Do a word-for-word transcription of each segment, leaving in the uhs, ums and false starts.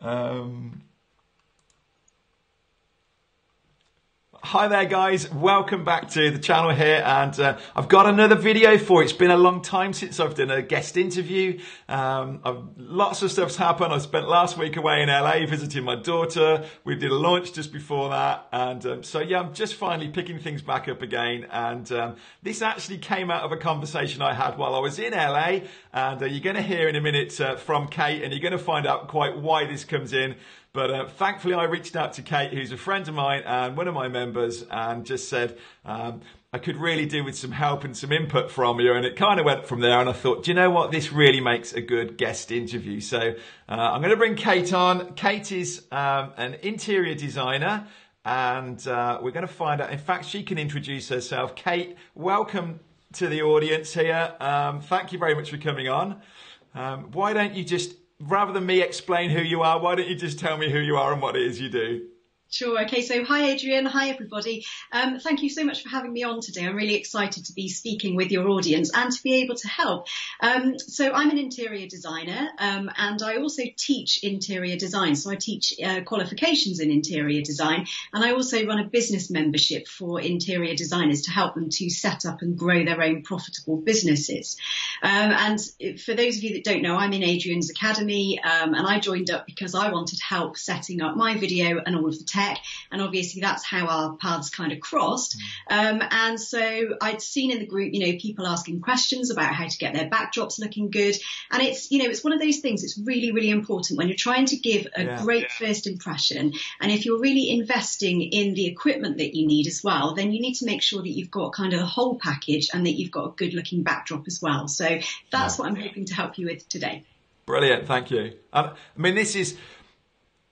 Um, hi there guys, welcome back to the channel here, and uh, I've got another video for you. It's been a long time since I've done a guest interview. Um, I've, lots of stuff's happened. I spent last week away in L A visiting my daughter. We did a launch just before that, and um, so yeah, I'm just finally picking things back up again, and um, this actually came out of a conversation I had while I was in L A, and uh, you're going to hear in a minute uh, from Kate, and you're going to find out quite why this comes in. But uh, thankfully, I reached out to Kate, who's a friend of mine and one of my members, and just said, um, I could really do with some help and some input from you. And it kind of went from there. And I thought, do you know what? This really makes a good guest interview. So uh, I'm going to bring Kate on. Kate is um, an interior designer, and uh, we're going to find out. In fact, she can introduce herself. Kate, welcome to the audience here. Um, thank you very much for coming on. Um, why don't you just... rather than me explain who you are, why don't you just tell me who you are and what it is you do? Sure. Okay. So hi, Adrian. Hi, everybody. Um, thank you so much for having me on today. I'm really excited to be speaking with your audience and to be able to help. Um, so I'm an interior designer, um, and I also teach interior design. So I teach uh, qualifications in interior design, and I also run a business membership for interior designers to help them to set up and grow their own profitable businesses. Um, and for those of you that don't know, I'm in Adrian's Academy, um, and I joined up because I wanted help setting up my video and all of the tech. And obviously that's how our paths kind of crossed. Um, and so I'd seen in the group, you know, people asking questions about how to get their backdrops looking good. And it's, you know, it's one of those things that's really, really important when you're trying to give a yeah, great yeah. first impression. And if you're really investing in the equipment that you need as well, then you need to make sure that you've got kind of the whole package and that you've got a good looking backdrop as well. So that's yeah. what I'm hoping to help you with today. Brilliant. Thank you. Um, I mean, this is...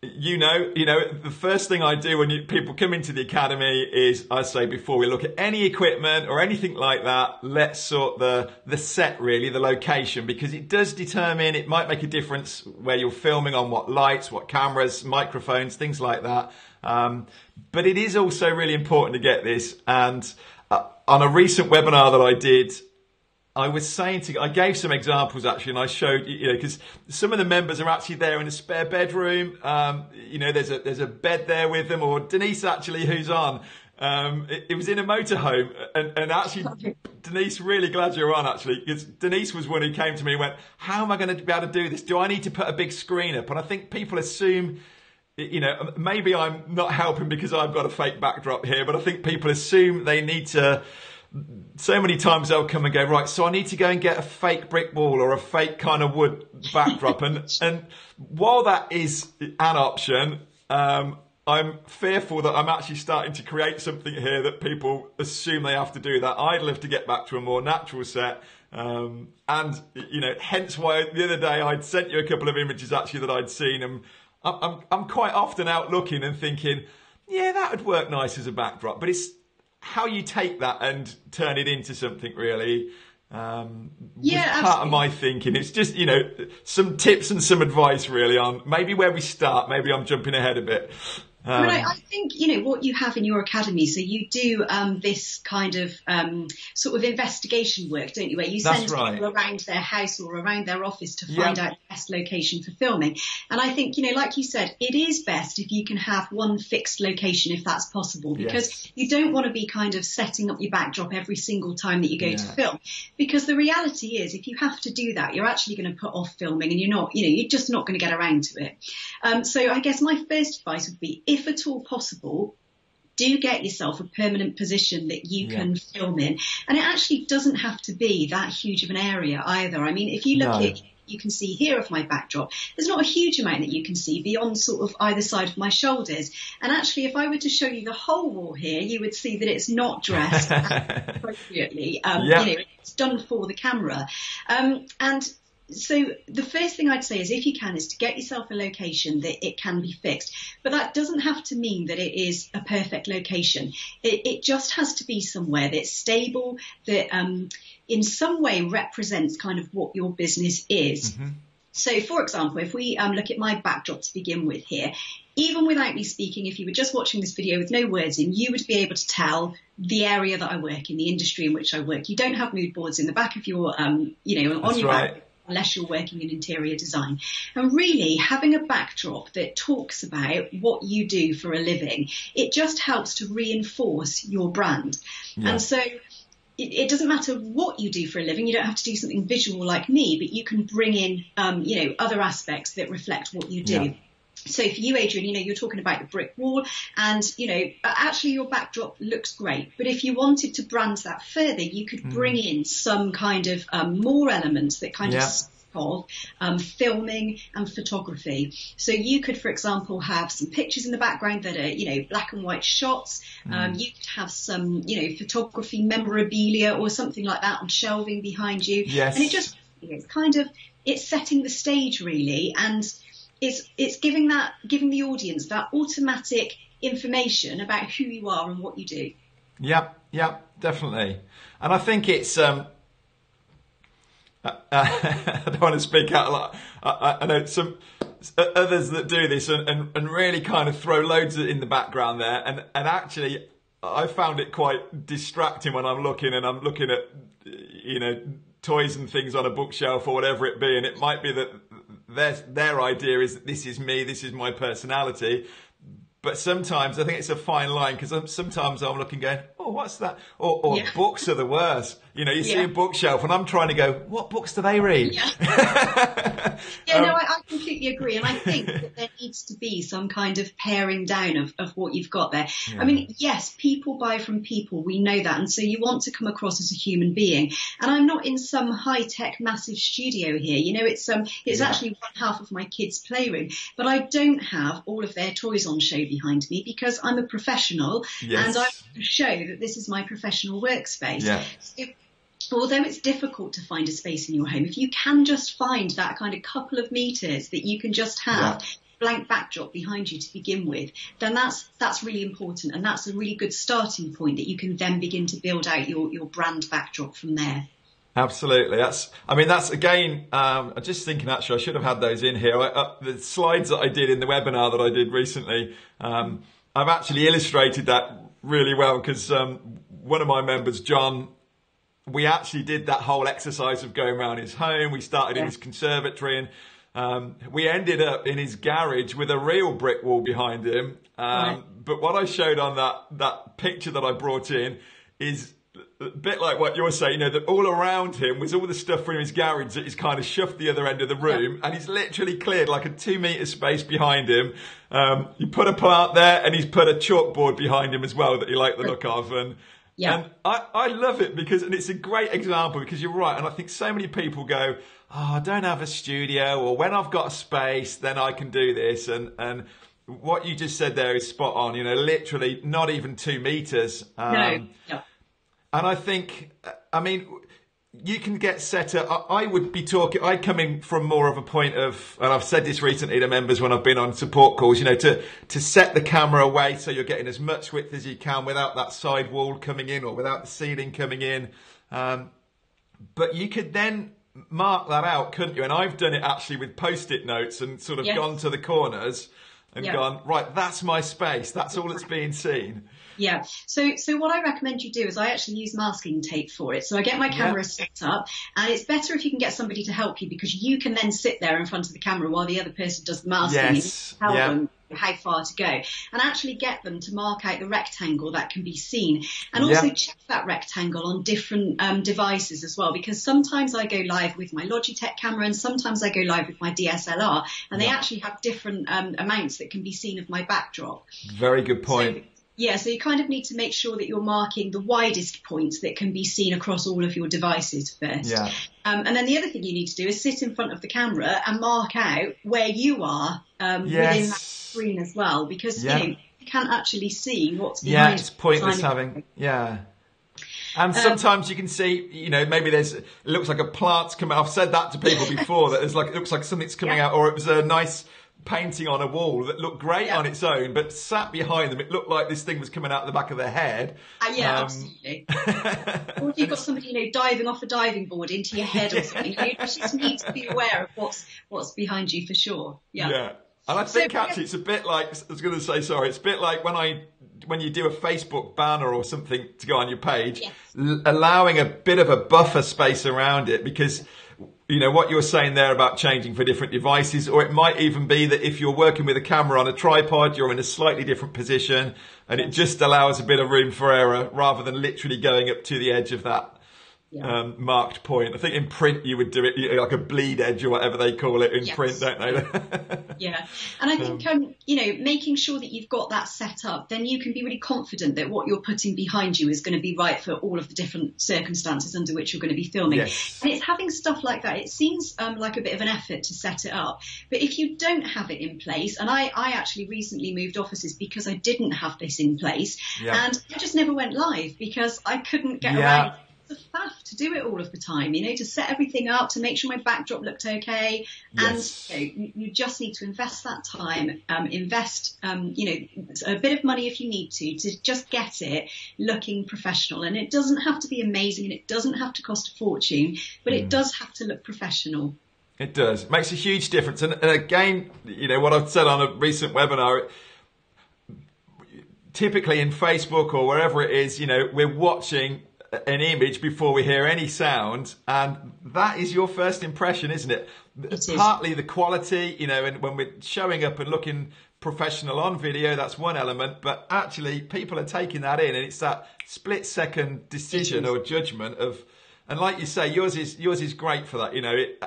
You know, you know, the first thing I do when you, people come into the academy is I say, before we look at any equipment or anything like that, let's sort the the set, really, the location, because it does determine, it might make a difference where you're filming on, what lights, what cameras, microphones, things like that. Um, but it is also really important to get this. And uh, on a recent webinar that I did, I was saying to, I gave some examples actually, and I showed, you know, because some of the members are actually there in a spare bedroom. Um, you know, there's a, there's a bed there with them, or Denise actually, who's on, um, it, it was in a motorhome, and, and actually Denise, really glad you're on actually, because Denise was one who came to me and went, how am I going to be able to do this? Do I need to put a big screen up? And I think people assume, you know, maybe I'm not helping because I've got a fake backdrop here, but I think people assume they need to. So many times they'll come and go, right, so I need to go and get a fake brick wall or a fake kind of wood backdrop. and and while that is an option, um, I'm fearful that I'm actually starting to create something here that people assume they have to do that. I'd love to get back to a more natural set. Um, and, you know, hence why the other day I'd sent you a couple of images actually that I'd seen. And I'm, I'm, I'm quite often out looking and thinking, yeah, that would work nice as a backdrop. But it's how you take that and turn it into something, really. Um, yeah, part of my thinking. It's just, you know, some tips and some advice really on maybe where we start. Maybe I'm jumping ahead a bit. Um, I, I think, you know, what you have in your academy, so you do um, this kind of um, sort of investigation work, don't you, where you send right. people around their house or around their office to find yeah. out the best location for filming. And I think, you know, like you said, it is best if you can have one fixed location, if that's possible, because yes. you don't want to be kind of setting up your backdrop every single time that you go yeah. to film. Because the reality is, if you have to do that, you're actually going to put off filming, and you're not, you know, you're just not going to get around to it. Um, so I guess my first advice would be, if at all possible, do get yourself a permanent position that you yeah. can film in. And it actually doesn't have to be that huge of an area either. I mean, if you look no. at, you can see here of my backdrop, there's not a huge amount that you can see beyond sort of either side of my shoulders. And actually, if I were to show you the whole wall here, you would see that it's not dressed appropriately. Um, yeah. You know, it's done for the camera. Um, and so the first thing I'd say is, if you can, is to get yourself a location that it can be fixed. But that doesn't have to mean that it is a perfect location. It, it just has to be somewhere that's stable, that um, in some way represents kind of what your business is. Mm-hmm. So, for example, if we um, look at my backdrop to begin with here, even without me speaking, if you were just watching this video with no words in, you would be able to tell the area that I work in, the industry in which I work. You don't have mood boards in the back of your, um, you know, on That's your right. back. unless you're working in interior design. And really having a backdrop that talks about what you do for a living, it just helps to reinforce your brand. Yeah. And so it doesn't matter what you do for a living. You don't have to do something visual like me, but you can bring in, um, you know, other aspects that reflect what you do. Yeah. So for you, Adrian, you know, you're talking about the brick wall and, you know, actually your backdrop looks great. But if you wanted to brand that further, you could bring mm. in some kind of um, more elements that kind yeah. of of um, filming and photography. So you could, for example, have some pictures in the background that are, you know, black and white shots. Mm. Um, you could have some, you know, photography memorabilia or something like that on shelving behind you. Yes. And it just, it's kind of, it's setting the stage really. And it's, it's giving that, giving the audience that automatic information about who you are and what you do. Yep. Yep. Definitely. And I think it's, um, Uh, I don't want to speak out a lot. I, I, I know some uh, others that do this and, and, and really kind of throw loads in the background there. And, and actually, I found it quite distracting when I'm looking and I'm looking at, you know, toys and things on a bookshelf or whatever it be. And it might be that their, their idea is that this is me, this is my personality. But sometimes I think it's a fine line because sometimes I'm looking going, oh, what's that? Or, or yeah. books are the worst. You know, you yeah. see a bookshelf and I'm trying to go, what books do they read? Yeah, yeah um, no, I, I completely agree. And I think that there needs to be some kind of paring down of, of what you've got there. Yeah. I mean, yes, people buy from people. We know that. And so you want to come across as a human being. And I'm not in some high tech, massive studio here. You know, it's um, it's yeah. actually one half of my kids' playroom. But I don't have all of their toys on show behind me because I'm a professional yes. and I want to show that this is my professional workspace. Yeah. So although it's difficult to find a space in your home, if you can just find that kind of couple of meters that you can just have yeah. blank backdrop behind you to begin with, then that's that's really important, and that's a really good starting point that you can then begin to build out your, your brand backdrop from there. Absolutely. That's, I mean, that's again, um, I'm just thinking actually, I should have had those in here. I, uh, the slides that I did in the webinar that I did recently, um, I've actually illustrated that really well because, um, one of my members, John, we actually did that whole exercise of going around his home. We started yeah. in his conservatory and, um, we ended up in his garage with a real brick wall behind him. Um, right. But what I showed on that, that picture that I brought in is, a bit like what you're saying, you know, that all around him was all the stuff from his garage that he's kind of shoved the other end of the room, and he's literally cleared like a two metre space behind him. Um, he put a plant there and he's put a chalkboard behind him as well that he liked the look of. And yeah. and I, I love it because, and it's a great example because you're right. And I think so many people go, oh, I don't have a studio, or when I've got a space, then I can do this. And, and what you just said there is spot on, you know, literally not even two metres. Um, no, no. And I think, I mean, you can get set up. I would be talking, I come in from more of a point of, and I've said this recently to members when I've been on support calls, you know, to, to set the camera away so you're getting as much width as you can without that side wall coming in or without the ceiling coming in. Um, but you could then mark that out, couldn't you? And I've done it actually with Post-it notes and sort of yes. gone to the corners and yeah. gone, right, that's my space. That's all that's being seen. Yeah. So, so what I recommend you do is I actually use masking tape for it. So I get my camera yeah. set up, and it's better if you can get somebody to help you because you can then sit there in front of the camera while the other person does the masking yes. and tell yeah. them how far to go, and actually get them to mark out the rectangle that can be seen, and also yeah. check that rectangle on different um, devices as well, because sometimes I go live with my Logitech camera and sometimes I go live with my D S L R, and yeah. they actually have different um, amounts that can be seen of my backdrop. Very good point. So, yeah, so you kind of need to make sure that you're marking the widest points that can be seen across all of your devices first. Yeah. Um, and then the other thing you need to do is sit in front of the camera and mark out where you are um, yes. within that screen as well, because yeah. you know, you can't actually see what's behind. Yeah, it's pointless having, yeah. And sometimes um, you can see, you know, maybe there's, it looks like a plant's coming. I've said that to people before, that there's like, it looks like something's coming yeah. out, or it was a nice painting on a wall that looked great yeah. on its own, but sat behind them, it looked like this thing was coming out of the back of their head. Uh, yeah, um, absolutely. Or you've got somebody, you know, diving off a diving board into your head yeah. or something. You just need to be aware of what's what's behind you for sure. Yeah. Yeah. And I think so, actually, it's a bit like, I was going to say, sorry, it's a bit like when I, when you do a Facebook banner or something to go on your page, yes. allowing a bit of a buffer space around it, because you know, what you were saying there about changing for different devices, or it might even be that if you're working with a camera on a tripod, you're in a slightly different position, and it just allows a bit of room for error rather than literally going up to the edge of that yeah. um, marked point. I think in print you would do it like a bleed edge or whatever they call it in yes. print, don't they? Yeah, and I think, um, you know, making sure that you've got that set up, then you can be really confident that what you're putting behind you is going to be right for all of the different circumstances under which you're going to be filming. Yes. And it's having stuff like that. It seems um, like a bit of an effort to set it up. But if you don't have it in place, and I, I actually recently moved offices because I didn't have this in place, yeah. and I just never went live because I couldn't get yeah. around. A faff to do it all of the time, you know, to set everything up, to make sure my backdrop looked okay. Yes. And you, know, you just need to invest that time, um, invest, um, you know, a bit of money if you need to, to just get it looking professional. And it doesn't have to be amazing, and it doesn't have to cost a fortune, but mm. it does have to look professional. It does. It makes a huge difference. And, and again, you know, what I've said on a recent webinar, typically in Facebook or wherever it is, you know, we're watching an image before we hear any sound, and that is your first impression, isn't it? It partly is. The quality, you know, and when we're showing up and looking professional on video, that's one element, but actually people are taking that in, and it's that split second decision or judgment of, and like you say, yours is yours is great for that, you know. It,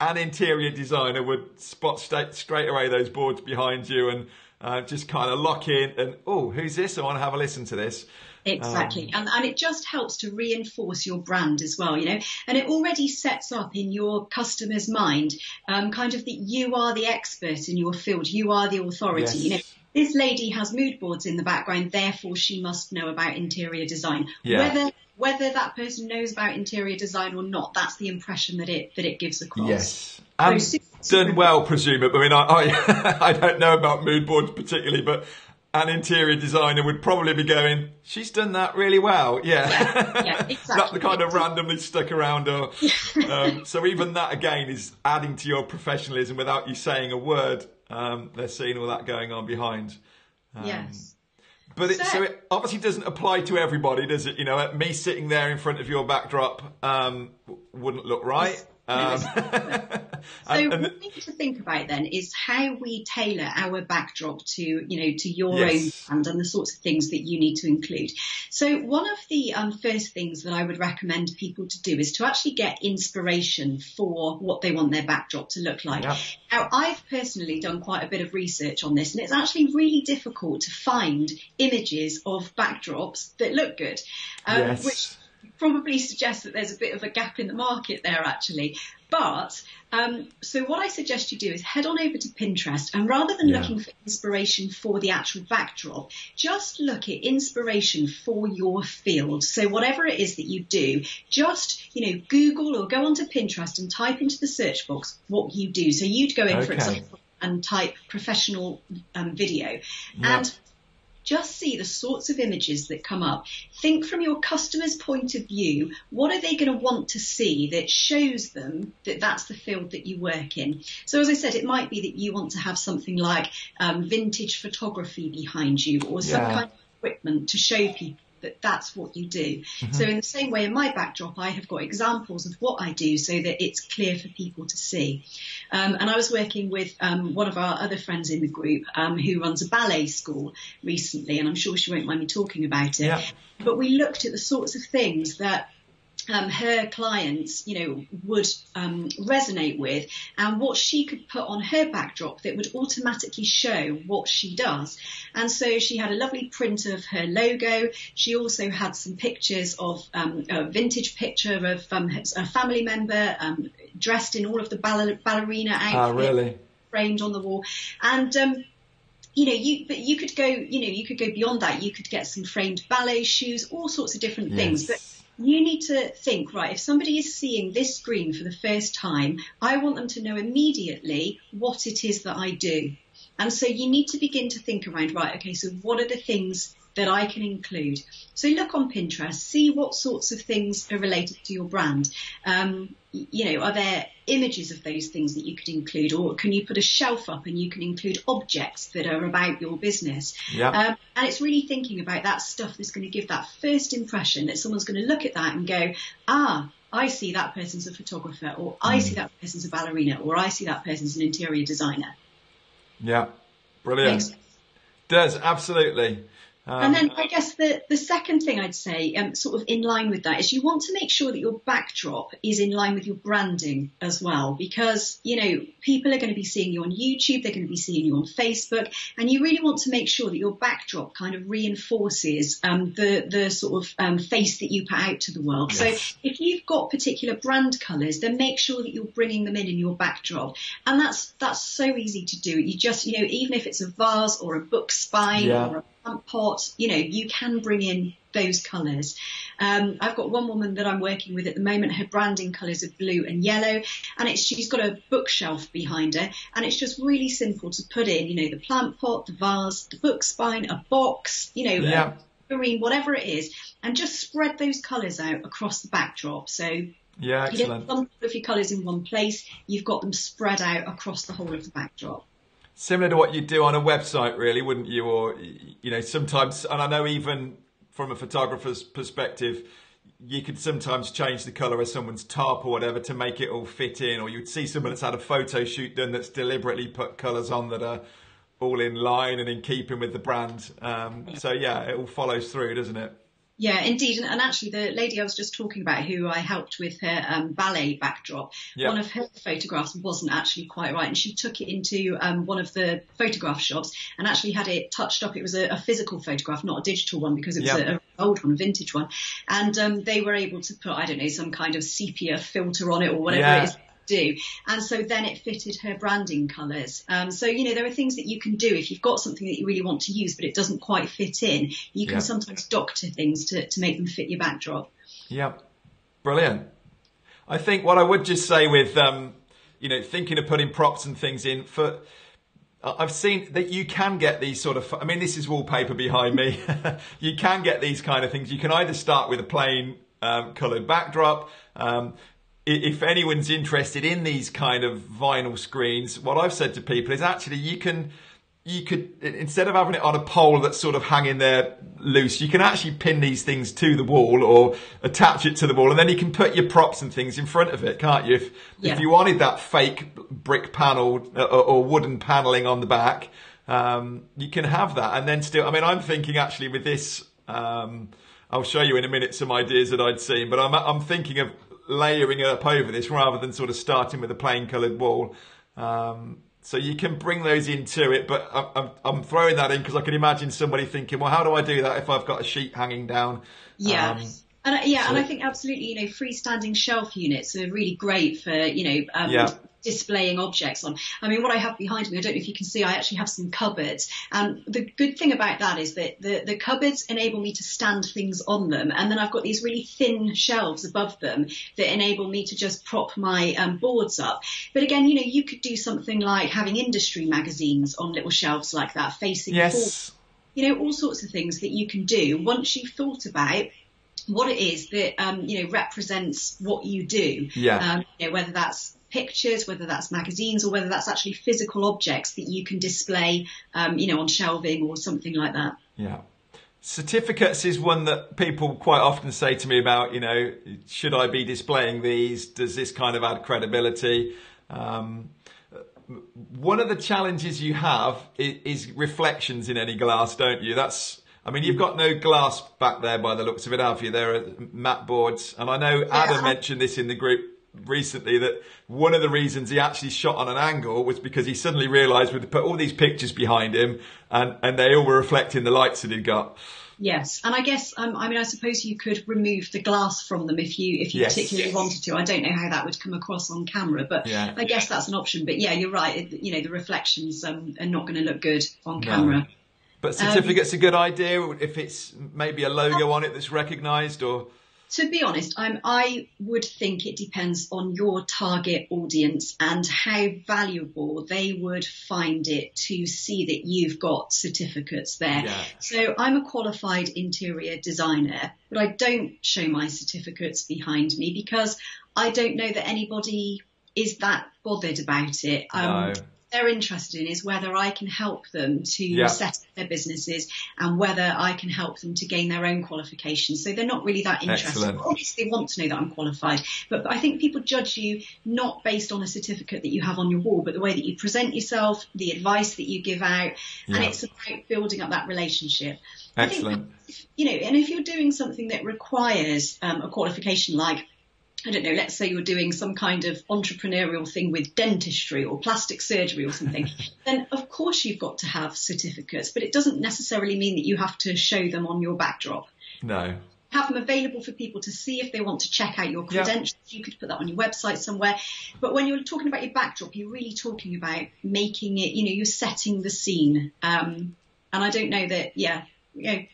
an interior designer would spot straight, straight away those boards behind you and uh, just kind of lock in and, oh, who's this? I want to have a listen to this. Exactly. Um, and, and it just helps to reinforce your brand as well, you know, and it already sets up in your customer's mind um, kind of that you are the expert in your field. You are the authority. Yes. You know, this lady has mood boards in the background, therefore she must know about interior design. Yeah. Whether whether that person knows about interior design or not, that's the impression that it that it gives across. Yes. And so, super, super done well, presumably. I mean, I, I, I don't know about mood boards particularly, but an interior designer would probably be going, she's done that really well. Yeah, yeah, yeah, exactly. Not the kind of randomly stuck around. Or, um, so even that, again, is adding to your professionalism without you saying a word. Um, they're seeing all that going on behind. Um, yes. But it, so, so it obviously doesn't apply to everybody, does it? You know, me sitting there in front of your backdrop um, wouldn't look right. Um, so one thing to think about then is how we tailor our backdrop to, you know, to your yes. own brand and the sorts of things that you need to include. So one of the um, first things that I would recommend people to do is to actually get inspiration for what they want their backdrop to look like. Yeah. Now, I've personally done quite a bit of research on this, and it's actually really difficult to find images of backdrops that look good, um, yes. which probably suggests that there's a bit of a gap in the market there, actually. But um, so what I suggest you do is head on over to Pinterest, and rather than yeah. looking for inspiration for the actual backdrop, just look at inspiration for your field. So whatever it is that you do, just, you know, Google or go onto Pinterest and type into the search box what you do. So you'd go in, okay. for example, and type professional um, video. Yeah. And just see the sorts of images that come up. Think from your customer's point of view, what are they going to want to see that shows them that that's the field that you work in? So as I said, it might be that you want to have something like um, vintage photography behind you, or some yeah. kind of equipment to show people that that's what you do. Mm-hmm. So in the same way, in my backdrop, I have got examples of what I do so that it's clear for people to see. Um, and I was working with um, one of our other friends in the group um, who runs a ballet school recently, and I'm sure she won't mind me talking about it. Yeah. But we looked at the sorts of things that Um, her clients, you know, would um, resonate with, and what she could put on her backdrop that would automatically show what she does. And so she had a lovely print of her logo. She also had some pictures of um, a vintage picture of um, a family member um, dressed in all of the baller ballerina outfit, oh, really? Framed on the wall. And um, you know, you but you could go, you know, you could go beyond that. You could get some framed ballet shoes, all sorts of different yes. things. But you need to think, right, if somebody is seeing this screen for the first time, I want them to know immediately what it is that I do. And so you need to begin to think around, right, okay, so what are the things that I can include? So look on Pinterest, see what sorts of things are related to your brand. Um, you know, are there images of those things that you could include, or can you put a shelf up and you can include objects that are about your business? Yeah. Um, and it's really thinking about that stuff that's going to give that first impression that someone's going to look at that and go, ah, I see that person's a photographer, or I mm. see that person's a ballerina, or I see that person's an interior designer. Yeah, brilliant. Does, absolutely. Um, and then I guess the, the second thing I'd say, um, sort of in line with that, is you want to make sure that your backdrop is in line with your branding as well, because, you know, people are going to be seeing you on YouTube, they're going to be seeing you on Facebook, and you really want to make sure that your backdrop kind of reinforces um, the, the sort of um, face that you put out to the world. Yes. So if you've got particular brand colours, then make sure that you're bringing them in in your backdrop. And that's, that's so easy to do. You just, you know, even if it's a vase or a book spine yeah. or a pot, you know, you can bring in those colours. Um, I've got one woman that I'm working with at the moment, her branding colours are blue and yellow, and it's, she's got a bookshelf behind her, and it's just really simple to put in, you know, the plant pot, the vase, the book spine, a box, you know, yeah. marine, whatever it is, and just spread those colours out across the backdrop. So yeah, excellent. You don't have all of your colours in one place, you've got them spread out across the whole of the backdrop. Similar to what you do on a website, really, wouldn't you? Or, you know, sometimes, and I know even from a photographer's perspective, you could sometimes change the colour of someone's top or whatever to make it all fit in. Or you'd see someone that's had a photo shoot done that's deliberately put colours on that are all in line and in keeping with the brand. Um, so, yeah, it all follows through, doesn't it? Yeah, indeed. And, and actually, the lady I was just talking about who I helped with her um, ballet backdrop, yeah. one of her photographs wasn't actually quite right. And she took it into um, one of the photograph shops and actually had it touched up. It was a, a physical photograph, not a digital one, because it was yeah. a, a old one, a vintage one. And um, they were able to put, I don't know, some kind of sepia filter on it or whatever yeah. it is. do and so then it fitted her branding colours. Um, so you know, there are things that you can do if you've got something that you really want to use but it doesn't quite fit in. You can yeah. sometimes doctor things to, to make them fit your backdrop. Yeah, brilliant. I think what I would just say with um, you know, thinking of putting props and things in for, I've seen that you can get these sort of, I mean, this is wallpaper behind me. You can get these kind of things. You can either start with a plain um, coloured backdrop. Um, If anyone's interested in these kind of vinyl screens, what I've said to people is actually you can, you could, instead of having it on a pole that's sort of hanging there loose, you can actually pin these things to the wall or attach it to the wall, and then you can put your props and things in front of it, can't you? If, yeah. if you wanted that fake brick panel or, or wooden paneling on the back, um, you can have that. And then still, I mean, I'm thinking actually with this, um, I'll show you in a minute some ideas that I'd seen, but I'm, I'm thinking of layering up over this rather than sort of starting with a plain coloured wall. Um, so you can bring those into it, but I'm, I'm throwing that in because I can imagine somebody thinking, well, how do I do that if I've got a sheet hanging down? Yeah. Um, and I, yeah, so. and I think absolutely, you know, freestanding shelf units are really great for, you know, um, yeah. displaying objects on. I mean, what I have behind me, I don't know if you can see, I actually have some cupboards. And the good thing about that is that the, the cupboards enable me to stand things on them. And then I've got these really thin shelves above them that enable me to just prop my um, boards up. But again, you know, you could do something like having industry magazines on little shelves like that, facing yes. forward. You know, all sorts of things that you can do once you've thought about what it is that, um, you know, represents what you do. Yeah. Um, you know, whether that's pictures, whether that's magazines, or whether that's actually physical objects that you can display, um, you know, on shelving or something like that. Yeah. Certificates is one that people quite often say to me about, you know, should I be displaying these? Does this kind of add credibility? Um, one of the challenges you have is, is reflections in any glass, don't you? That's, I mean, you've got no glass back there by the looks of it, have you? There are mat boards. And I know Adam yeah. mentioned this in the group recently, that one of the reasons he actually shot on an angle was because he suddenly realised we'd put all these pictures behind him and, and they all were reflecting the lights that he'd got. Yes, and I guess, um, I mean, I suppose you could remove the glass from them if you if you yes. particularly yes. wanted to. I don't know how that would come across on camera, but yeah. I guess that's an option. But yeah, you're right, you know, the reflections um, are not going to look good on camera. No. But certificate's um, a good idea if it's maybe a logo on it that's recognised or... To be honest, I'm, I would think it depends on your target audience and how valuable they would find it to see that you've got certificates there. Yeah. So I'm a qualified interior designer, but I don't show my certificates behind me because I don't know that anybody is that bothered about it. Um, no. they're interested in is whether I can help them to yeah. set up their businesses and whether I can help them to gain their own qualifications. So they're not really that interested. Excellent. Obviously they want to know that I'm qualified, but I think people judge you not based on a certificate that you have on your wall, but the way that you present yourself, the advice that you give out, yeah. and it's about building up that relationship. Excellent. I think, you know, and if you're doing something that requires um, a qualification, like, I don't know, let's say you're doing some kind of entrepreneurial thing with dentistry or plastic surgery or something, then of course you've got to have certificates, but it doesn't necessarily mean that you have to show them on your backdrop. No. Have them available for people to see if they want to check out your credentials. Yep. You could put that on your website somewhere. But when you're talking about your backdrop, you're really talking about making it, you know, you're setting the scene. Um, and I don't know that, yeah, you know,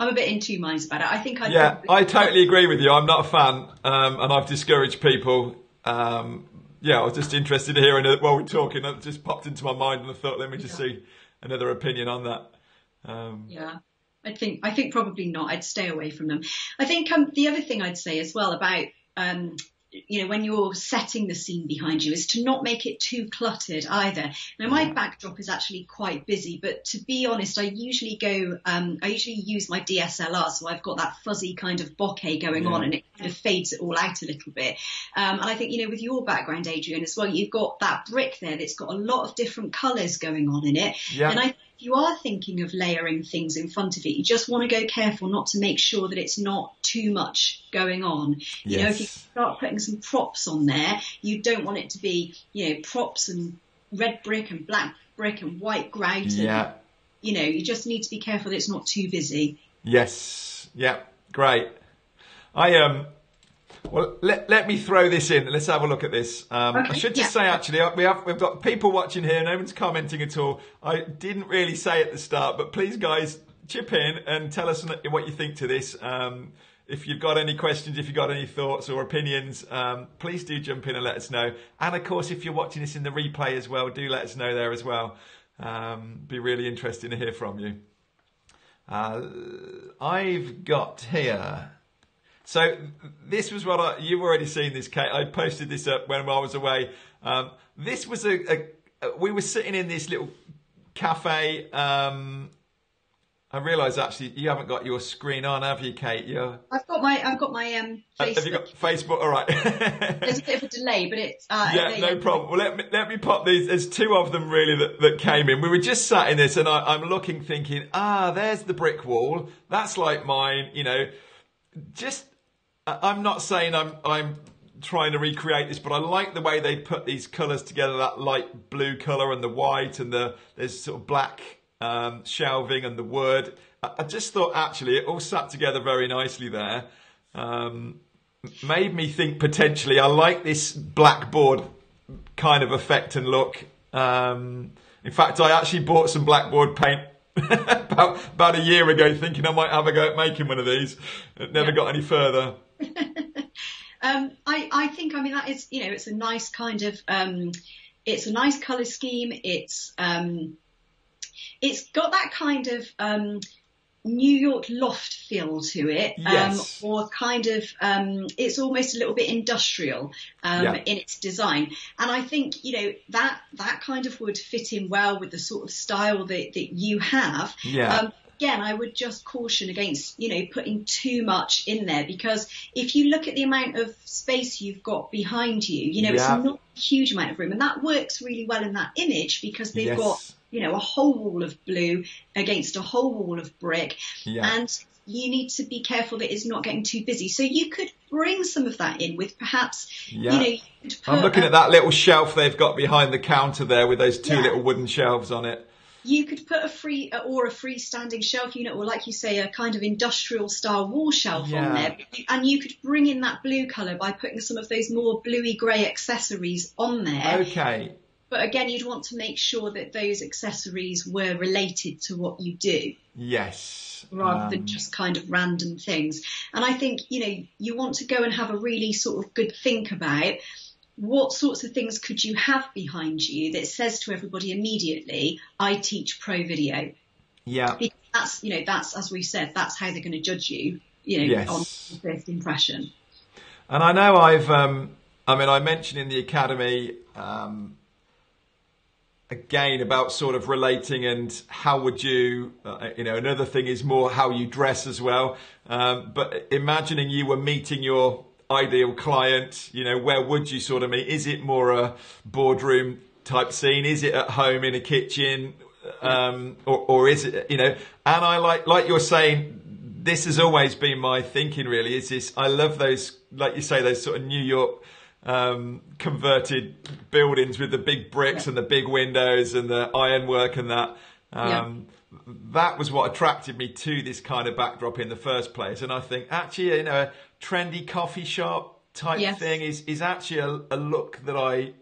I'm a bit in two minds about it. I think I yeah, probably... I totally agree with you. I'm not a fan, um, and I've discouraged people. Um, yeah, I was just interested in hearing it while we're talking. It just popped into my mind, and I thought, let me just yeah. see another opinion on that. Um, yeah, I think I think probably not. I'd stay away from them. I think um, the other thing I'd say as well about um, you know, when you're setting the scene behind you is to not make it too cluttered either. Now, my backdrop is actually quite busy, but to be honest, I usually go, um, I usually use my D S L R. So I've got that fuzzy kind of bokeh going yeah. on, and it kind of fades it all out a little bit. Um, and I think, you know, with your background, Adrian, as well, you've got that brick there that's got a lot of different colours going on in it. Yeah. And I If you are thinking of layering things in front of it, you just want to go careful not to make sure that it's not too much going on. Yes. You know, if you start putting some props on there, you don't want it to be, you know, props and red brick and black brick and white grout. Yeah. And, you know, you just need to be careful that it's not too busy. Yes. Yeah. Great. I um. Well, let let me throw this in. Let's have a look at this. Um, okay. I should just yeah. say, actually, we have we've got people watching here. No one's commenting at all. I didn't really say at the start, but please, guys, chip in and tell us what you think to this. Um, if you've got any questions, if you've got any thoughts or opinions, um, please do jump in and let us know. And of course, if you're watching this in the replay as well, do let us know there as well. Um, be really interesting to hear from you. Uh, I've got here. So this was what I, you've already seen this, Kate. I posted this up when I was away. Um, this was a, a, we were sitting in this little cafe. Um, I realise actually you haven't got your screen on, have you, Kate? You're... I've got my, I've got my um, Facebook. Have you got Facebook? All right. There's a bit of a delay, but it's... Uh, yeah, they, no um... problem. Well, let me, let me pop these. There's two of them really that, that came in. We were just sat in this and I, I'm looking thinking, ah, there's the brick wall. That's like mine, you know, just... I'm not saying I'm I'm trying to recreate this, but I like the way they put these colours together, that light blue colour and the white and the there's sort of black um, shelving and the wood. I, I just thought, actually, it all sat together very nicely there. Um, made me think, potentially, I like this blackboard kind of effect and look. Um, in fact, I actually bought some blackboard paint about, about a year ago, thinking I might have a go at making one of these. It never yeah. got any further. um I I think I mean that is, you know, it's a nice kind of um it's a nice color scheme. It's um it's got that kind of um New York loft feel to it, yes. um, or kind of um, it's almost a little bit industrial um, yeah. in its design. And I think, you know, that that kind of would fit in well with the sort of style that, that you have. Yeah. Um, again, I would just caution against, you know, putting too much in there, because if you look at the amount of space you've got behind you, you know, yeah. it's not a huge amount of room. And that works really well in that image because they've yes. got, you know, a whole wall of blue against a whole wall of brick. Yeah. And you need to be careful that it's not getting too busy. So you could bring some of that in with perhaps, yeah. you know, you could put I'm looking a, at that little shelf they've got behind the counter there with those two yeah. little wooden shelves on it. You could put a free or a freestanding shelf unit, or like you say, a kind of industrial style wall shelf yeah. on there. And you could bring in that blue colour by putting some of those more bluey grey accessories on there. Okay. But again, you'd want to make sure that those accessories were related to what you do. Yes. Rather um, than just kind of random things. And I think, you know, you want to go and have a really sort of good think about what sorts of things could you have behind you that says to everybody immediately, I teach Pro Video. Yeah. Because that's, you know, that's, as we said, that's how they're going to judge you, you know, yes. on the first impression. And I know I've, um, I mean, I mentioned in the Academy, um, again about sort of relating and how would you, uh, you know, another thing is more how you dress as well. Um, but imagining you were meeting your ideal client, you know, where would you sort of meet? Is it more a boardroom type scene? Is it at home in a kitchen? Um, or, or is it, you know, and I like, like you're saying, this has always been my thinking really, is this, I love those, like you say, those sort of New York um, converted buildings with the big bricks yeah. and the big windows and the ironwork and that. Um, yeah. That was what attracted me to this kind of backdrop in the first place. And I think actually, you know, a trendy coffee shop type yes. thing is, is actually a, a look that I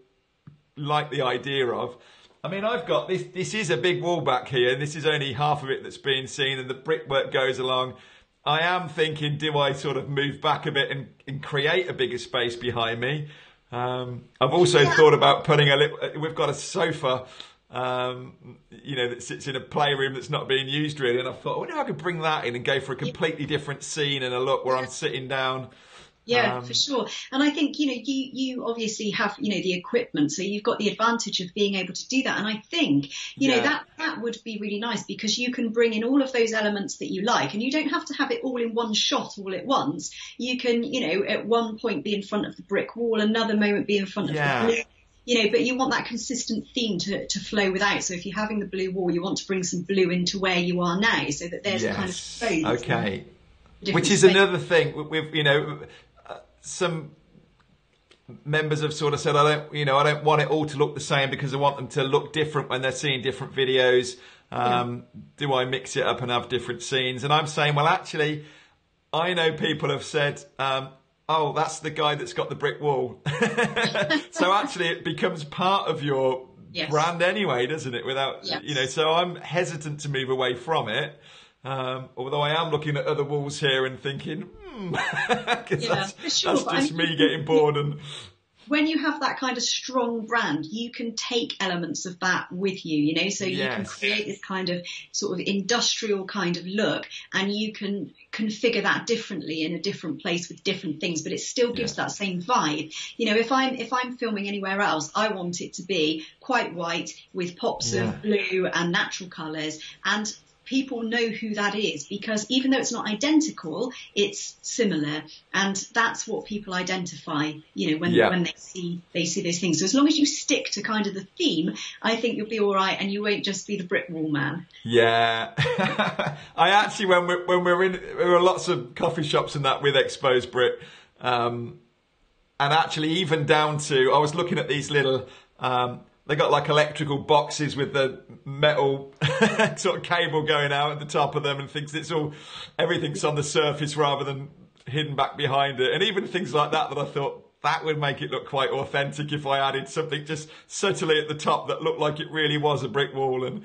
like the idea of. I mean, I've got this, this is a big wall back here, and this is only half of it that's being seen, and the brickwork goes along. I am thinking, do I sort of move back a bit and, and create a bigger space behind me? Um, I've also yeah. thought about putting a little, we've got a sofa, um, you know, that sits in a playroom that's not being used really. And I thought, I wonder if I could bring that in and go for a completely different scene and a look where yeah. I'm sitting down. Yeah, um, for sure. And I think, you know, you, you obviously have, you know, the equipment, so you've got the advantage of being able to do that. And I think, you yeah. know, that, that would be really nice because you can bring in all of those elements that you like, and you don't have to have it all in one shot all at once. You can, you know, at one point be in front of the brick wall, another moment be in front of yeah. the brick. You know, but you want that consistent theme to, to flow without. So if you're having the blue wall, you want to bring some blue into where you are now so that there's yes. a kind of both. Okay. Which is space. Another thing with, you know, some members have sort of said, I don't, you know, I don't want it all to look the same because I want them to look different when they're seeing different videos. Um, yeah. Do I mix it up and have different scenes? And I'm saying, well, actually, I know people have said, um, oh, that's the guy that's got the brick wall. So actually it becomes part of your yes. brand anyway, doesn't it? Without, yes. you know, so I'm hesitant to move away from it. Um, although I am looking at other walls here and thinking, hmm, because yeah, that's, for sure, that's just I'm, me getting bored. And when you have that kind of strong brand, you can take elements of that with you, you know, so yes. you can create this kind of sort of industrial kind of look, and you can configure that differently in a different place with different things, but it still gives yeah. that same vibe. You know, if I'm if I'm filming anywhere else, I want it to be quite white with pops yeah. of blue and natural colours, and people know who that is, because even though it's not identical, it's similar, and that's what people identify, you know, when yeah. when they see they see those things. So as long as you stick to kind of the theme, I think you'll be all right, and you won't just be the brick wall man. Yeah. I actually, when we're, when we're in, there are lots of coffee shops and that with exposed brick, um, and actually even down to, I was looking at these little, um, they got like electrical boxes with the metal sort of cable going out at the top of them and things. It's all, everything's on the surface rather than hidden back behind it. And even things like that, that I thought that would make it look quite authentic if I added something just subtly at the top that looked like it really was a brick wall. And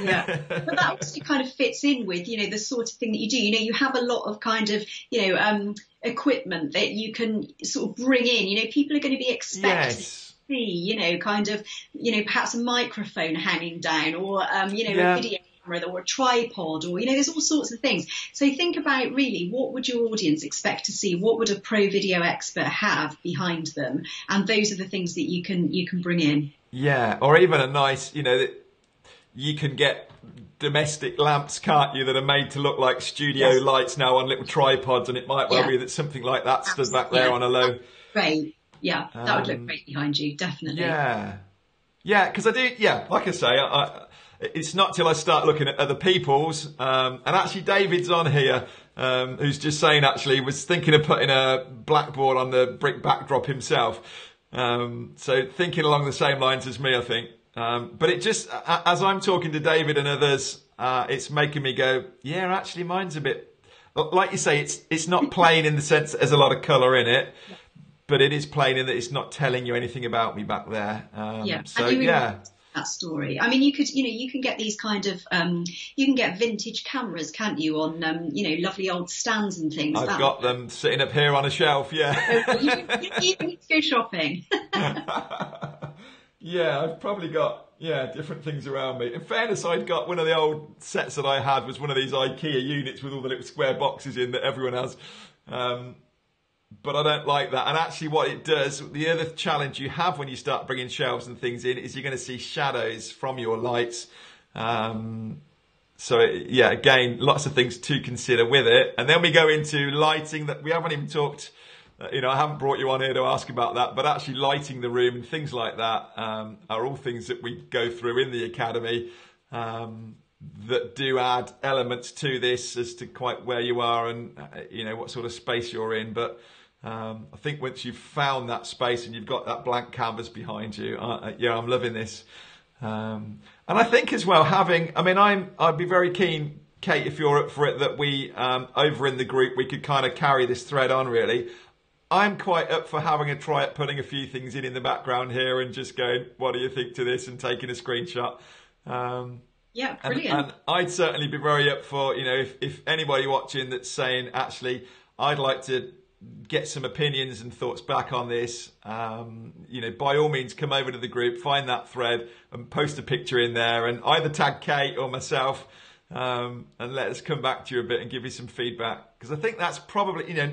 yeah, but that also kind of fits in with, you know, the sort of thing that you do. You know, you have a lot of kind of, you know, um, equipment that you can sort of bring in. You know, people are going to be expecting. Yes. See, you know, kind of, you know, perhaps a microphone hanging down, or, um, you know, yeah. a video camera, or a tripod, or, you know, there's all sorts of things. So think about really, what would your audience expect to see? What would a pro video expert have behind them? And those are the things that you can, you can bring in. Yeah. Or even a nice, you know, you can get domestic lamps, can't you, that are made to look like studio yes. lights now on little tripods. And it might well yeah. be that something like that stood Absolutely. Back there on a low. Right. Yeah, that um, would look great behind you, definitely. Yeah, yeah, because I do. Yeah, like I say, I, I, it's not till I start looking at other people's. Um, and actually, David's on here, um, who's just saying actually was thinking of putting a blackboard on the brick backdrop himself. Um, so thinking along the same lines as me, I think. Um, but it just, as I'm talking to David and others, uh, it's making me go, yeah, actually, mine's a bit like you say. It's it's not plain in the sense that there's a lot of colour in it. Yeah. But it is plain in that it's not telling you anything about me back there. Um, yeah. So, really yeah. That story. I mean, you could, you know, you can get these kind of, um, you can get vintage cameras, can't you, on, um, you know, lovely old stands and things. I've that got way. Them sitting up here on a shelf, yeah. you, you, you need to go shopping. Yeah, I've probably got, yeah, different things around me. In fairness, I'd got one of the old sets that I had was one of these IKEA units with all the little square boxes in that everyone has. Um but I don't like that. And actually what it does, the other challenge you have when you start bringing shelves and things in is you're going to see shadows from your lights. Um, so it, yeah, again, lots of things to consider with it. And then we go into lighting that we haven't even talked, uh, you know, I haven't brought you on here to ask about that, but actually lighting the room and things like that um, are all things that we go through in the academy um, that do add elements to this as to quite where you are and, uh, you know, what sort of space you're in. But um, I think once you've found that space and you've got that blank canvas behind you, uh, yeah, I'm loving this. Um, and I think as well having, I mean, I'm, I'd be very keen, Kate, if you're up for it, that we, um, over in the group, we could kind of carry this thread on really. I'm quite up for having a try at putting a few things in in the background here and just going, what do you think to this, and taking a screenshot. Um, yeah, brilliant. And, and I'd certainly be very up for, you know, if, if anybody watching that's saying, actually, I'd like to get some opinions and thoughts back on this, um you know, by all means come over to the group, find that thread and post a picture in there, and either tag Kate or myself, um and let us come back to you a bit and give you some feedback, because I think that's probably, you know,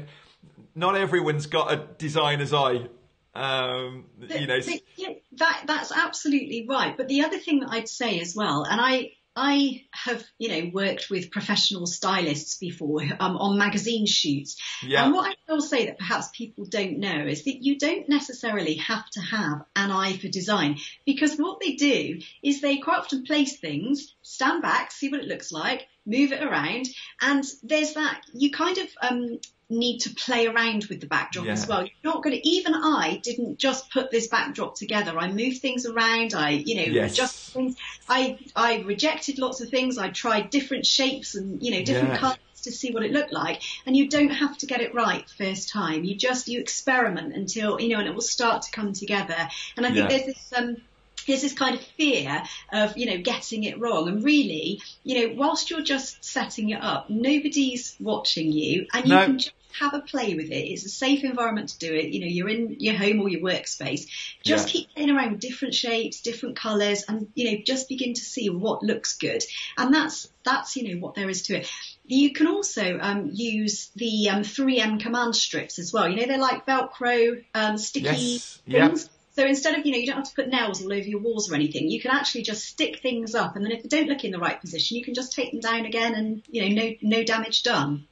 not everyone's got a designer's eye. Um you know, but, yeah, that that's absolutely right. But the other thing that I'd say as well, and I I have, you know, worked with professional stylists before um, on magazine shoots. Yeah. And what I will say that perhaps people don't know is that you don't necessarily have to have an eye for design, because what they do is they quite often place things, stand back, see what it looks like, move it around. And there's that, you kind of um, need to play around with the backdrop, yeah, as well. You're not going to, even I didn't just put this backdrop together. I moved things around. I, you know, yes, adjusted things. I, I rejected lots of things. I tried different shapes and, you know, different, yeah, colors to see what it looked like. And you don't have to get it right first time. You just, you experiment until, you know, and it will start to come together. And I think, yeah, there's this, um, there's this kind of fear of, you know, getting it wrong. And really, you know, whilst you're just setting it up, nobody's watching you, and you, no, can just have a play with it. It's a safe environment to do it. You know, you're in your home or your workspace. Just, yeah, keep playing around with different shapes, different colours, and, you know, just begin to see what looks good. And that's, that's, you know, what there is to it. You can also um, use the um, three M command strips as well. You know, they're like Velcro um, sticky, yes, things. Yep. So instead of, you know, you don't have to put nails all over your walls or anything, you can actually just stick things up. And then if they don't look in the right position, you can just take them down again and, you know, no, no damage done.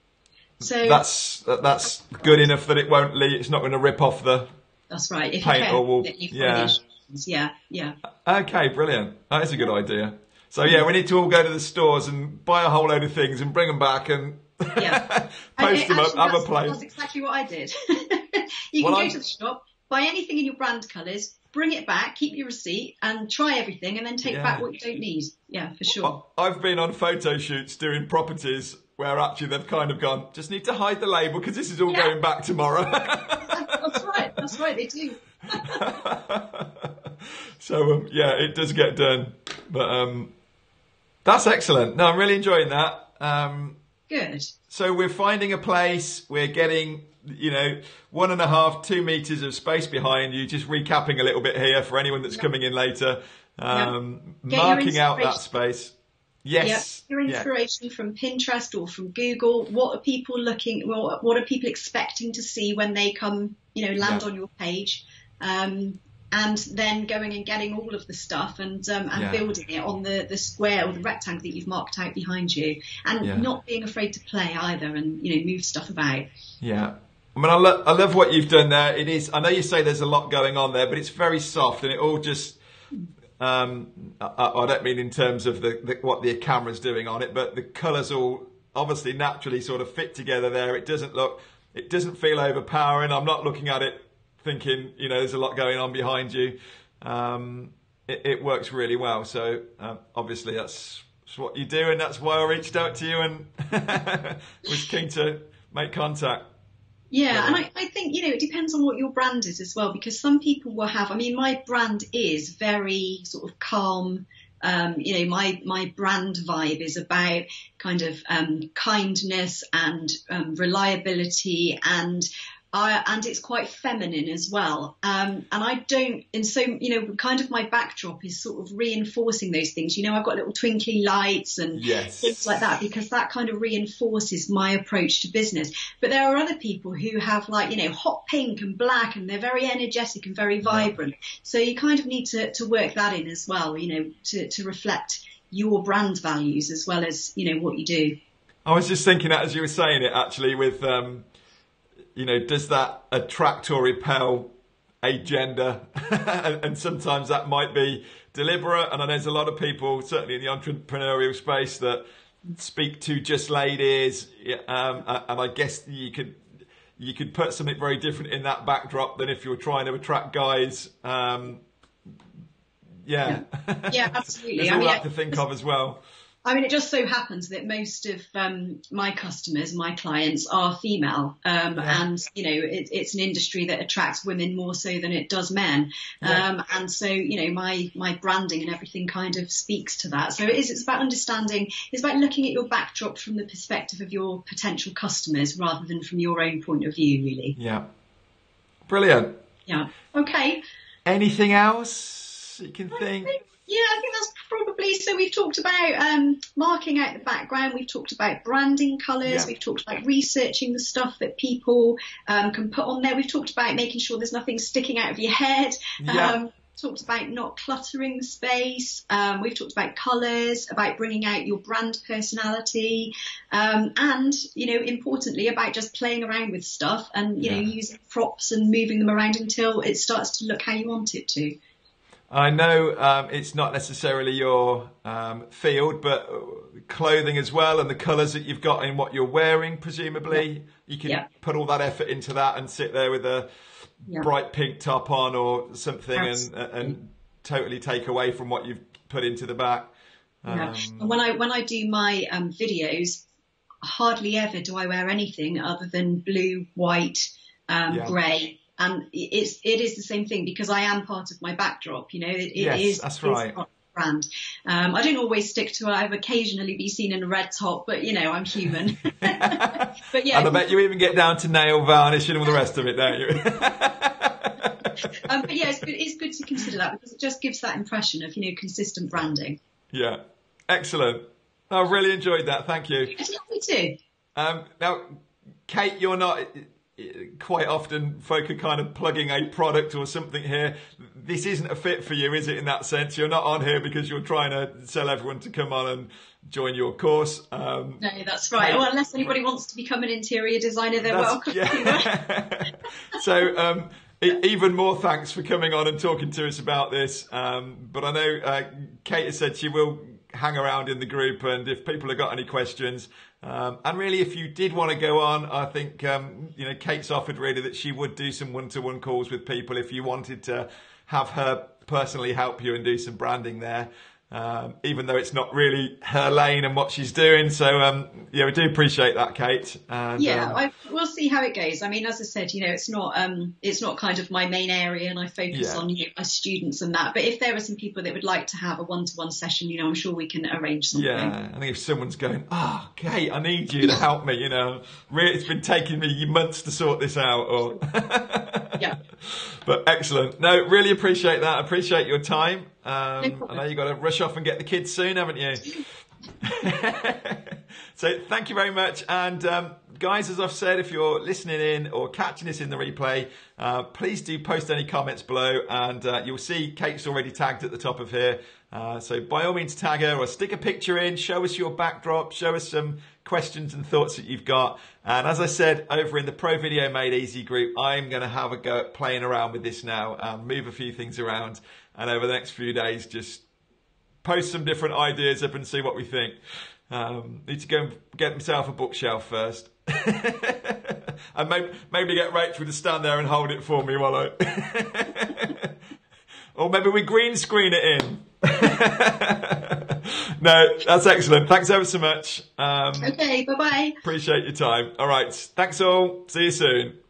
So that's, that's good enough that it won't leave, it's not going to rip off the, that's right, if paint or wall. Yeah. Yeah. Yeah. Okay. Brilliant. That is a good idea. So yeah, we need to all go to the stores and buy a whole load of things and bring them back and yeah. post okay, them actually, up, have a play. That's exactly what I did. You can well, go I, to the shop, buy anything in your brand colours, bring it back, keep your receipt and try everything, and then take yeah. back what you don't need. Yeah, for sure. I've been on photo shoots doing properties where actually they've kind of gone, just need to hide the label because this is all yeah. going back tomorrow. That's right. That's right. They do. So, um, yeah, it does get done. But um, that's excellent. No, I'm really enjoying that. Um, Good. So we're finding a place, we're getting... you know, one and a half, two meters of space behind you, just recapping a little bit here for anyone that's yeah. coming in later, um, yeah. marking out that space. Yes. Yeah. Your inspiration yeah. from Pinterest or from Google. What are people looking, well, what are people expecting to see when they come, you know, land yeah. on your page? Um, and then going and getting all of the stuff and um, and yeah. building it on the, the square or the rectangle that you've marked out behind you, and yeah. not being afraid to play either and, you know, move stuff about. Yeah. I mean, I, lo I love what you've done there. It is, I know you say there's a lot going on there, but it's very soft and it all just, um, I, I don't mean in terms of the, the, what the camera's doing on it, but the colours all obviously naturally sort of fit together there. It doesn't look, it doesn't feel overpowering. I'm not looking at it thinking, you know, there's a lot going on behind you. Um, it, it works really well. So um, obviously that's, that's what you do, and that's why I reached out to you and was keen to make contact. Yeah, and I, I think, you know, it depends on what your brand is as well, because some people will have, I mean, my brand is very sort of calm, um, you know, my, my brand vibe is about kind of um, kindness and um, reliability and Uh, and it's quite feminine as well. Um, and I don't, and so, you know, kind of my backdrop is sort of reinforcing those things. You know, I've got little twinkly lights and yes. things like that, because that kind of reinforces my approach to business. But there are other people who have like, you know, hot pink and black, and they're very energetic and very vibrant. Yeah. So you kind of need to, to work that in as well, you know, to, to reflect your brand values as well as, you know, what you do. I was just thinking that as you were saying it, actually, with... Um... you know, does that attract or repel a gender? And sometimes that might be deliberate. And I know there's a lot of people, certainly in the entrepreneurial space, that speak to just ladies. Um, and I guess you could you could put something very different in that backdrop than if you're trying to attract guys. Um, yeah. Yeah, yeah, absolutely. There's all I mean, that to think of as well. I mean, it just so happens that most of um, my customers, my clients, are female, um, yeah. and you know, it, it's an industry that attracts women more so than it does men, yeah. um, and so you know, my my branding and everything kind of speaks to that. So it is, it's about understanding, it's about looking at your backdrop from the perspective of your potential customers rather than from your own point of view, really. Yeah, brilliant. Yeah. Okay. Anything else you can I think? think yeah, I think that's. Probably. So we've talked about um, marking out the background, we've talked about branding colours, yeah. we've talked about researching the stuff that people um, can put on there, we've talked about making sure there's nothing sticking out of your head, yeah. um, talked about not cluttering the space, um, we've talked about colours, about bringing out your brand personality, um, and, you know, importantly, about just playing around with stuff and, you yeah. know, using props and moving them around until it starts to look how you want it to. I know um, it's not necessarily your um, field, but clothing as well, and the colours that you've got and what you're wearing, presumably, yeah. you can yeah. put all that effort into that and sit there with a yeah. bright pink top on or something and, and totally take away from what you've put into the back. Um, yeah. And when I, when I do my um, videos, hardly ever do I wear anything other than blue, white, um, yeah. grey. And it's, it is the same thing, because I am part of my backdrop, you know, it, it yes, is, that's right. is part of the brand. Um, I don't always stick to it. I've occasionally been seen in a red top, but, you know, I'm human. But yeah, and I bet you even get down to nail varnish and all the rest of it, don't you? um, but yeah, it's good, it's good to consider that, because it just gives that impression of, you know, consistent branding. Yeah, excellent. I really enjoyed that. Thank you. Me too. Um, now, Kate, you're not... quite often folk are kind of plugging a product or something here. This isn't a fit for you, is it, in that sense? You're not on here because you're trying to sell everyone to come on and join your course. Um, no, that's right. Well, unless anybody wants to become an interior designer, they're welcome. Yeah. So um, even more thanks for coming on and talking to us about this. Um, but I know uh, Kate has said she will hang around in the group, and if people have got any questions, um, and really if you did want to go on, I think um, you know, Kate's offered really that she would do some one-to-one calls with people if you wanted to have her personally help you and do some branding there, um, even though it's not really her lane and what she's doing. So um, yeah, we do appreciate that, Kate. And, yeah, um, I, we'll see how it goes. I mean, as I said, you know, it's not um, it's not kind of my main area, and I focus yeah. on you know, my students and that. But if there are some people that would like to have a one-to-one session, you know, I'm sure we can arrange something. Yeah, I think if someone's going, oh, Kate, I need you to help me, you know, really, it's been taking me months to sort this out. Or yeah. But excellent. No, really appreciate that. Appreciate your time. Um, no problem. I know you've got to rush off and get the kids soon, haven't you? So thank you very much. And um, guys, as I've said, if you're listening in or catching this in the replay, uh, please do post any comments below. And uh, you'll see Kate's already tagged at the top of here. Uh, so by all means, tag her or stick a picture in. Show us your backdrop. Show us some questions and thoughts that you've got. And as I said, over in the Pro Video Made Easy group, I'm going to have a go at playing around with this now and move a few things around. And over the next few days, just post some different ideas up and see what we think. Um, need to go and get myself a bookshelf first. And maybe, maybe get Rachel to stand there and hold it for me while I... Or maybe we green screen it in. No, that's excellent. Thanks ever so much. Um, okay, bye-bye. Appreciate your time. All right, thanks all. See you soon.